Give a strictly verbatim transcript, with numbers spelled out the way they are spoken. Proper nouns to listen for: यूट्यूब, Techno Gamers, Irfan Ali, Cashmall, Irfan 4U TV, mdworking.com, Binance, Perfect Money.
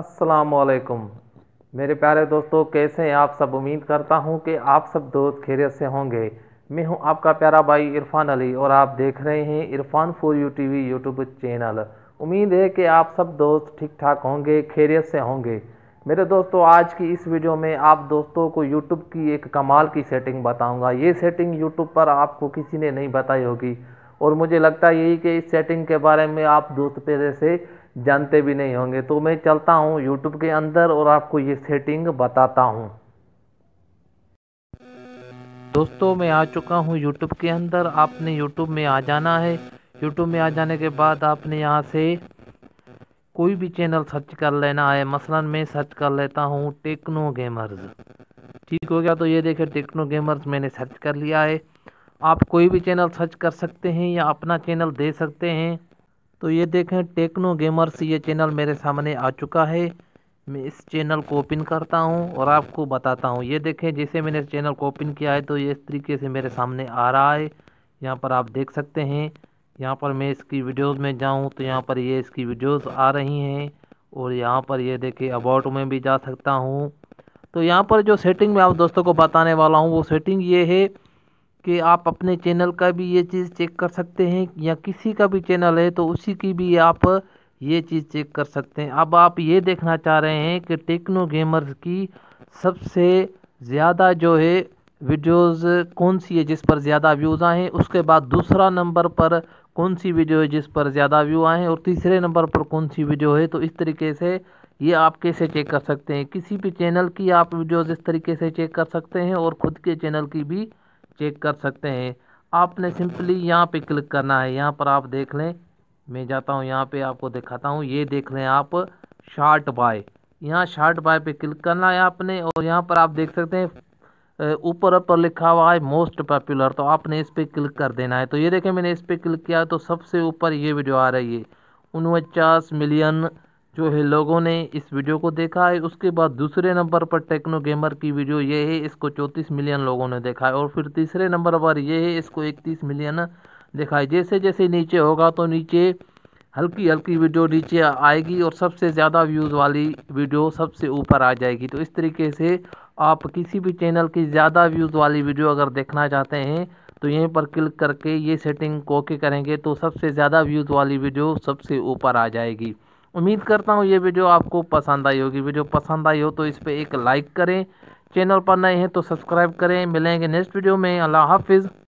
अस्सलामुअलैकुम मेरे प्यारे दोस्तों, कैसे हैं आप सब। उम्मीद करता हूं कि आप सब दोस्त खैरियत से होंगे। मैं हूं आपका प्यारा भाई इरफान अली और आप देख रहे हैं Irfan four U TV यूट्यूब channel. उम्मीद है कि आप सब दोस्त ठीक ठाक होंगे, खैरियत से होंगे। मेरे दोस्तों, आज की इस वीडियो में आप दोस्तों को यूट्यूब की एक कमाल की सेटिंग बताऊँगा। ये सेटिंग यूट्यूब पर आपको किसी ने नहीं बताई होगी और मुझे लगता है यही कि इस सेटिंग के बारे में आप दोस्त पहले से जानते भी नहीं होंगे। तो मैं चलता हूं यूट्यूब के अंदर और आपको ये सेटिंग बताता हूं। दोस्तों, मैं आ चुका हूं यूट्यूब के अंदर। आपने यूट्यूब में आ जाना है। यूट्यूब में आ जाने के बाद आपने यहां से कोई भी चैनल सर्च कर लेना है। मसलन मैं सर्च कर लेता हूं टेक्नो गेमर्स। ठीक हो गया। तो ये देखें, टेक्नो गेमर्स मैंने सर्च कर लिया है। आप कोई भी चैनल सर्च कर सकते हैं या अपना चैनल दे सकते हैं। तो ये देखें, टेक्नो गेमर्स ये चैनल मेरे सामने आ चुका है। मैं इस चैनल को ओपन करता हूं और आपको बताता हूं। ये देखें, जैसे मैंने इस चैनल को ओपन किया है तो ये इस तरीके से मेरे सामने आ रहा है। यहाँ पर आप देख सकते हैं। यहाँ पर मैं इसकी वीडियोस में जाऊं तो यहाँ पर ये इसकी वीडियोस आ रही हैं और यहाँ पर ये देखें अबाउट में भी जा सकता हूँ। तो यहाँ पर जो सेटिंग मैं आप दोस्तों को बताने वाला हूँ वो सेटिंग ये है कि आप अपने चैनल का भी ये चीज़ चेक कर सकते हैं या किसी का भी चैनल है तो उसी की भी आप ये चीज़ चेक कर सकते हैं। अब आप ये देखना चाह रहे हैं कि टेक्नो गेमर्स की सबसे ज़्यादा जो है वीडियोस कौन सी है जिस पर ज़्यादा व्यूज़ आए हैं, उसके बाद दूसरा नंबर पर कौन सी वीडियो है जिस पर ज़्यादा व्यू आए हैं और तीसरे नंबर पर कौन सी वीडियो है। तो इस तरीके से ये आप कैसे चेक कर सकते हैं, किसी भी चैनल की आप वीडियोज़ इस तरीके से चेक कर सकते हैं और ख़ुद के चैनल की भी चेक कर सकते हैं। आपने सिंपली यहाँ पे क्लिक करना है। यहाँ पर आप देख लें, मैं जाता हूँ यहाँ पे आपको दिखाता हूँ। ये देख लें आप शार्ट बाय, यहाँ शार्ट बाय पे क्लिक करना है आपने और यहाँ पर आप देख सकते हैं ऊपर ऊपर लिखा हुआ है मोस्ट पॉपुलर। तो आपने इस पर क्लिक कर देना है। तो ये देखें, मैंने इस पर क्लिक किया तो सबसे ऊपर ये वीडियो आ रही है। उनचास मिलियन जो है लोगों ने इस वीडियो को देखा है। उसके बाद दूसरे नंबर पर टेक्नो गेमर की वीडियो ये है, इसको चौंतीस मिलियन लोगों ने देखा है और फिर तीसरे नंबर पर ये है, इसको इकतीस मिलियन देखा है। जैसे जैसे नीचे होगा तो नीचे हल्की हल्की वीडियो नीचे आएगी और सबसे ज़्यादा व्यूज़ वाली वीडियो सबसे ऊपर आ जाएगी। तो इस तरीके से आप किसी भी चैनल की ज़्यादा व्यूज़ वाली वीडियो अगर देखना चाहते हैं तो यहीं पर क्लिक करके ये सेटिंग को ओके करेंगे तो सबसे ज़्यादा व्यूज़ वाली वीडियो सबसे ऊपर आ जाएगी। उम्मीद करता हूँ ये वीडियो आपको पसंद आई होगी। वीडियो पसंद आई हो तो इस पर एक लाइक करें। चैनल पर नए हैं तो सब्सक्राइब करें। मिलेंगे नेक्स्ट वीडियो में। अल्लाह हाफिज़।